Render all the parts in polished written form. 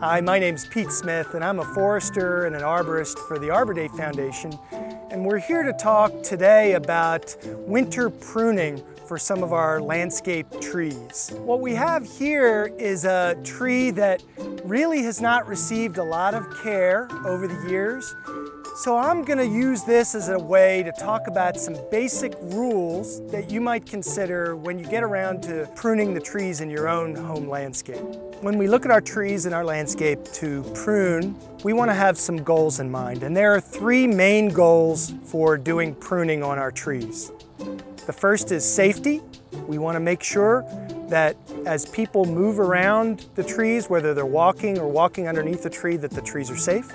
Hi, my name's Pete Smith, and I'm a forester and an arborist for the Arbor Day Foundation, and we're here to talk today about winter pruning for some of our landscape trees. What we have here is a tree that really has not received a lot of care over the years, so I'm going to use this as a way to talk about some basic rules that you might consider when you get around to pruning the trees in your own home landscape. When we look at our trees in our landscape to prune, we want to have some goals in mind. And there are three main goals for doing pruning on our trees. The first is safety. We want to make sure that as people move around the trees, whether they're walking or walking underneath the tree, that the trees are safe.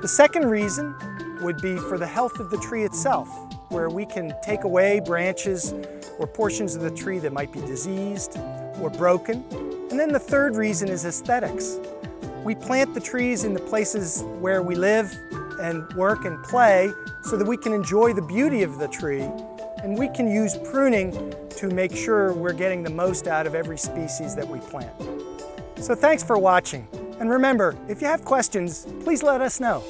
The second reason would be for the health of the tree itself, where we can take away branches or portions of the tree that might be diseased or broken. And then the third reason is aesthetics. We plant the trees in the places where we live and work and play so that we can enjoy the beauty of the tree, and we can use pruning to make sure we're getting the most out of every species that we plant. So thanks for watching. And remember, if you have questions, please let us know.